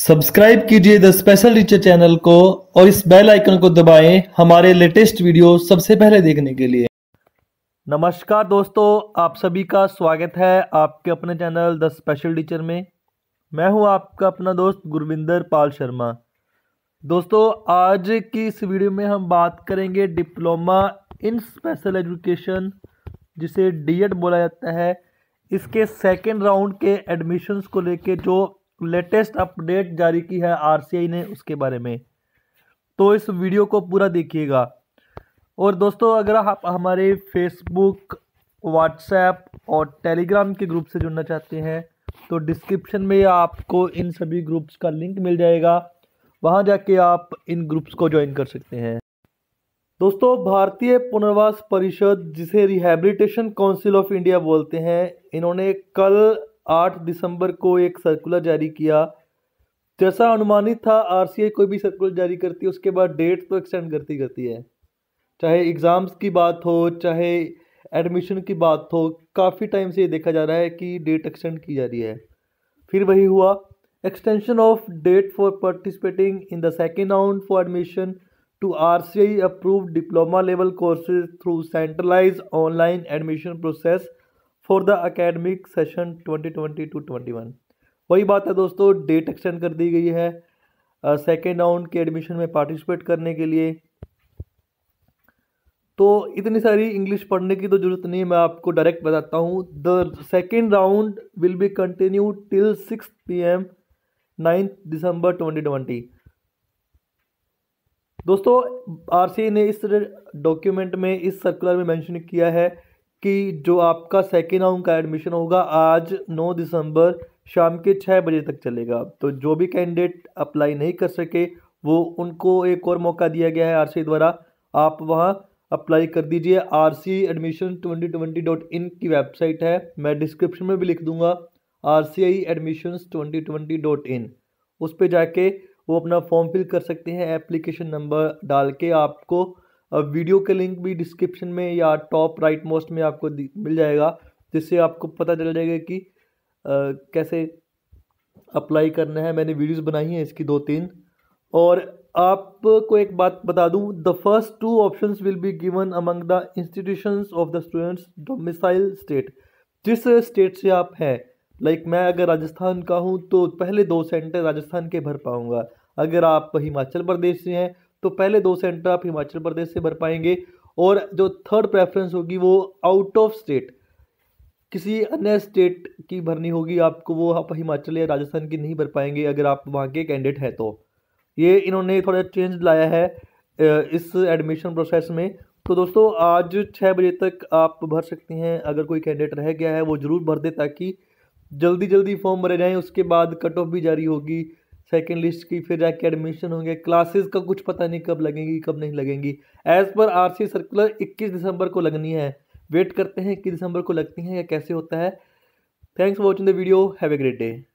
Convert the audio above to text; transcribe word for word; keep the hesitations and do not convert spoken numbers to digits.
Subscribe कीजिए the special teacher channel को और इस बेल आइकन को दबाएं हमारे लेटेस्ट वीडियो सबसे पहले देखने के लिए। नमस्कार दोस्तों, आप सभी का स्वागत है आपके अपने चैनल द स्पेशल टीचर में। मैं हूं आपका अपना दोस्त गुरविंदर पाल शर्मा। दोस्तों, आज की इस वीडियो में हम बात करेंगे डिप्लोमा इन स्पेशल एजुकेशन, जिसे डी.ई.डी. बोला जाता है, इसके सेकेंड राउंड के एडमिशन्स को लेके जो लेटेस्ट अपडेट जारी की है आरसीआई ने उसके बारे में। तो इस वीडियो को पूरा देखिएगा। और दोस्तों, अगर आप हमारे फेसबुक, व्हाट्सएप और टेलीग्राम के ग्रुप से जुड़ना चाहते हैं तो डिस्क्रिप्शन में आपको इन सभी ग्रुप्स का लिंक मिल जाएगा, वहां जाके आप इन ग्रुप्स को ज्वाइन कर सकते हैं। दोस्तों, भारतीय पुनर्वास परिषद, जिसे रिहेबिलिटेशन काउंसिल ऑफ इंडिया बोलते हैं, इन्होंने कल आठ दिसंबर को एक सर्कुलर जारी किया। जैसा अनुमानित था, आरसीआई कोई भी सर्कुलर जारी करती है उसके बाद डेट तो एक्सटेंड करती करती है, चाहे एग्ज़ाम्स की बात हो चाहे एडमिशन की बात हो। काफ़ी टाइम से ये देखा जा रहा है कि डेट एक्सटेंड की जा रही है। फिर वही हुआ, extension of date for participating in the second round for admission to RCI approved diploma level courses through centralize online admission process for the academic session twenty twenty two twenty one. वही बात है दोस्तों, date extend कर दी गई है second round के admission में पार्टिसिपेट करने के लिए। तो इतनी सारी इंग्लिश पढ़ने की तो ज़रूरत नहीं है, मैं आपको डायरेक्ट बताता हूँ। The second round will be continue till six P M ninth December twenty twenty. दोस्तों, आरसीआई ने इस डॉक्यूमेंट में, इस सर्कुलर में मैंशन किया है कि जो आपका सेकेंड राउंड का एडमिशन होगा आज नौ दिसंबर शाम के छः बजे तक चलेगा। तो जो भी कैंडिडेट अप्लाई नहीं कर सके वो, उनको एक और मौका दिया गया है आरसीआई द्वारा। आप वहां अप्लाई कर दीजिए। R C I admission twenty twenty dot in की वेबसाइट है, मैं डिस्क्रिप्शन में भी लिख दूंगा R C I admissions twenty twenty dot in. उस पर जाके वो अपना फॉर्म फिल कर सकते हैं एप्लीकेशन नंबर डाल के। आपको वीडियो के लिंक भी डिस्क्रिप्शन में या टॉप राइट मोस्ट में आपको मिल जाएगा, जिससे आपको पता चल जाएगा कि आ, कैसे अप्लाई करना है। मैंने वीडियोस बनाई हैं इसकी दो तीन। और आपको एक बात बता दूं, the first two options will be given among the institutions of the students domicile state, जिस स्टेट से आप हैं। लाइक मैं अगर राजस्थान का हूँ तो पहले दो सेंटर राजस्थान के भर पाऊँगा। अगर आप हिमाचल प्रदेश से हैं तो पहले दो सेंटर आप हिमाचल प्रदेश से भर पाएंगे। और जो थर्ड प्रेफरेंस होगी वो आउट ऑफ स्टेट, किसी अन्य स्टेट की भरनी होगी आपको, वो आप हिमाचल या राजस्थान की नहीं भर पाएंगे अगर आप वहाँ के कैंडिडेट हैं। तो ये इन्होंने थोड़ा चेंज लाया है इस एडमिशन प्रोसेस में। तो दोस्तों, आज छः बजे तक आप भर सकते हैं। अगर कोई कैंडिडेट रह गया है वो ज़रूर भर दे, ताकि जल्दी जल्दी फॉर्म भरे जाएँ। उसके बाद कट ऑफ भी जारी होगी सेकेंड लिस्ट की, फिर जाके एडमिशन होंगे। क्लासेस का कुछ पता नहीं कब लगेंगी कब नहीं लगेंगी। एज पर आरसी सर्कुलर इक्कीस दिसंबर को लगनी है। वेट करते हैं इक्कीस दिसंबर को लगती हैं या कैसे होता है। Thanks for watching the video, have a great day.